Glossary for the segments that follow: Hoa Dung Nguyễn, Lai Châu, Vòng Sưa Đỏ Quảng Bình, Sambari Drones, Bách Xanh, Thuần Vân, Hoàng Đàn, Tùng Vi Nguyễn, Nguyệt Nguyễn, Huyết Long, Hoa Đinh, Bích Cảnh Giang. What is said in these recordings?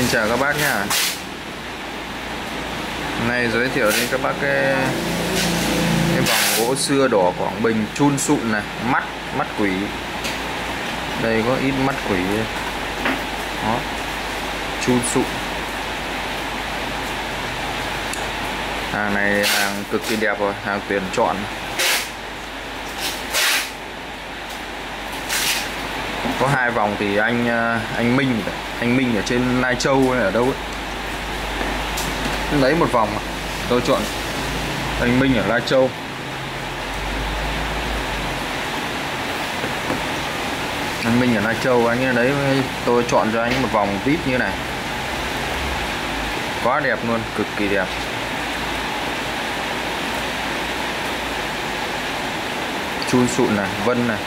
Xin chào các bác nha. Hôm nay giới thiệu đến các bác cái vòng gỗ sưa đỏ Quảng Bình chun sụn này, mắt quỷ. Đây có ít mắt quỷ. Đó. Chun sụn. Hàng này hàng cực kỳ đẹp rồi, hàng tuyển chọn. Có hai vòng thì anh Minh ở trên Lai Châu hay ở đâu ấy lấy một vòng, tôi chọn anh Minh ở Lai Châu. Anh Minh ở Lai Châu anh ấy đấy, tôi chọn cho anh một vòng vip như này, quá đẹp luôn, cực kỳ đẹp. Chun sụn này, vân này.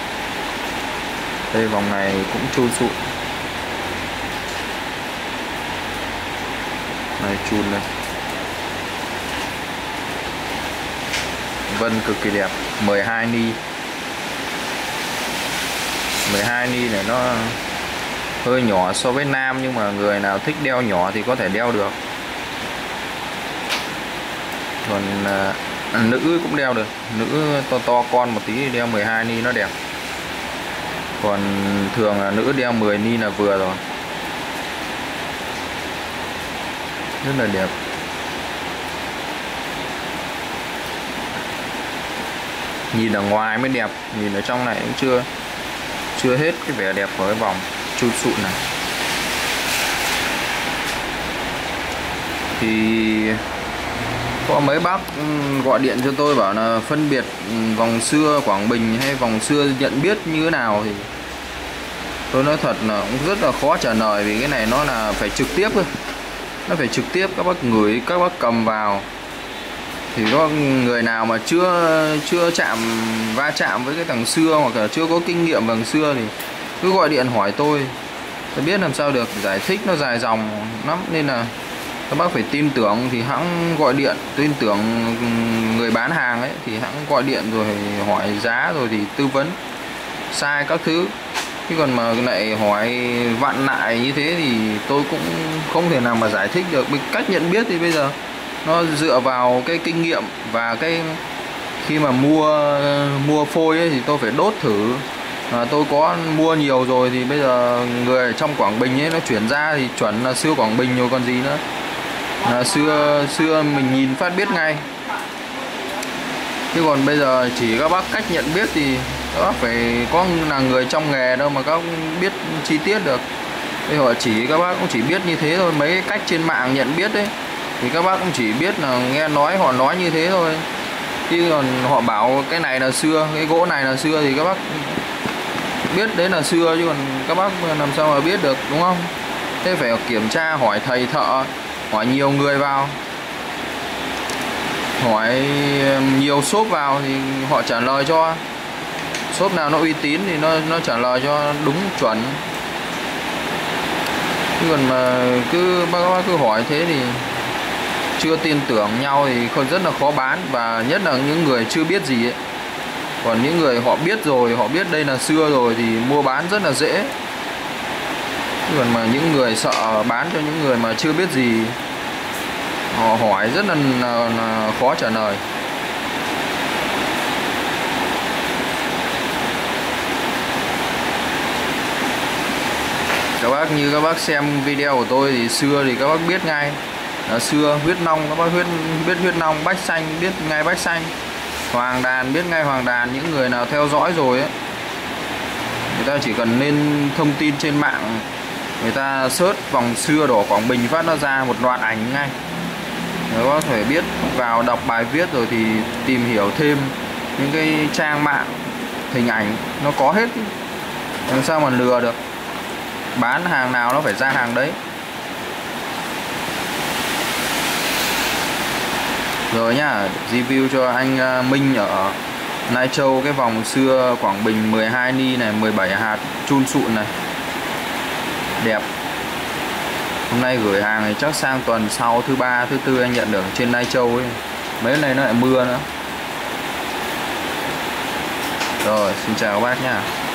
Đây vòng này cũng chun sụn. Này chun này. Vân cực kỳ đẹp, 12 ni. 12 ni này nó hơi nhỏ so với nam, nhưng mà người nào thích đeo nhỏ thì có thể đeo được. Còn nữ cũng đeo được, nữ to con một tí thì đeo 12 ni nó đẹp. Còn thường là nữ đeo 10 ni là vừa rồi. Rất là đẹp. Nhìn ở ngoài mới đẹp, nhìn ở trong này cũng chưa hết cái vẻ đẹp của cái vòng chun sụn này. Thì có mấy bác gọi điện cho tôi bảo là phân biệt vòng sưa Quảng Bình hay vòng sưa nhận biết như thế nào, thì tôi nói thật là cũng rất là khó trả lời, vì cái này nó là phải trực tiếp thôi. Nó phải trực tiếp, các bác ngửi, các bác cầm vào. Thì có người nào mà chưa va chạm với cái thằng sưa, hoặc là chưa có kinh nghiệm bằng sưa, thì cứ gọi điện hỏi tôi biết làm sao được, giải thích nó dài dòng lắm, nên là các bác phải tin tưởng thì hãng gọi điện, tin tưởng người bán hàng ấy thì hãng gọi điện rồi hỏi giá rồi thì tư vấn sai các thứ. Chứ còn mà lại hỏi vặn lại như thế thì tôi cũng không thể nào mà giải thích được. Cách nhận biết thì bây giờ nó dựa vào cái kinh nghiệm, và cái khi mà mua phôi ấy thì tôi phải đốt thử. Tôi có mua nhiều rồi thì bây giờ người ở trong Quảng Bình ấy nó chuyển ra thì chuẩn là sưa Quảng Bình rồi còn gì nữa. Là xưa mình nhìn phát biết ngay. Chứ còn bây giờ chỉ các bác cách nhận biết thì các bác phải có là người trong nghề đâu mà các bác biết chi tiết được. Thì họ chỉ các bác cũng chỉ biết như thế thôi. Mấy cái cách trên mạng nhận biết đấy thì các bác cũng chỉ biết là nghe nói, họ nói như thế thôi. Chứ còn họ bảo cái này là sưa, cái gỗ này là sưa thì các bác biết đấy là sưa, chứ còn các bác làm sao mà biết được, đúng không? Thế phải kiểm tra, hỏi thầy thợ, hỏi nhiều người vào, hỏi nhiều shop vào thì họ trả lời cho. Shop nào nó uy tín thì nó trả lời cho đúng chuẩn. Chứ còn mà các bác cứ hỏi thế thì chưa tin tưởng nhau thì rất là khó bán, và nhất là những người chưa biết gì ấy. Còn những người họ biết rồi, họ biết đây là sưa rồi thì mua bán rất là dễ. Còn mà những người sợ bán cho những người mà chưa biết gì, họ hỏi rất là khó trả lời. Các bác như các bác xem video của tôi thì sưa thì các bác biết ngay là sưa. Huyết Long các bác biết Huyết Long, Bách Xanh biết ngay Bách Xanh, Hoàng Đàn biết ngay Hoàng Đàn. Những người nào theo dõi rồi ấy, người ta chỉ cần lên thông tin trên mạng, người ta search vòng sưa đỏ Quảng Bình phát nó ra một loạt ảnh ngay. Nếu có thể biết vào đọc bài viết rồi thì tìm hiểu thêm những cái trang mạng hình ảnh nó có hết, làm sao mà lừa được. Bán hàng nào nó phải ra hàng đấy. Rồi nhá, review cho anh Minh ở Lai Châu cái vòng sưa Quảng Bình 12 ni này, 17 hạt chun sụn này. Đẹp. Hôm nay gửi hàng này chắc sang tuần sau, thứ ba, thứ tư anh nhận được trên Lai Châu ấy. Mấy hôm nay nó lại mưa nữa. Rồi, xin chào các bác nha.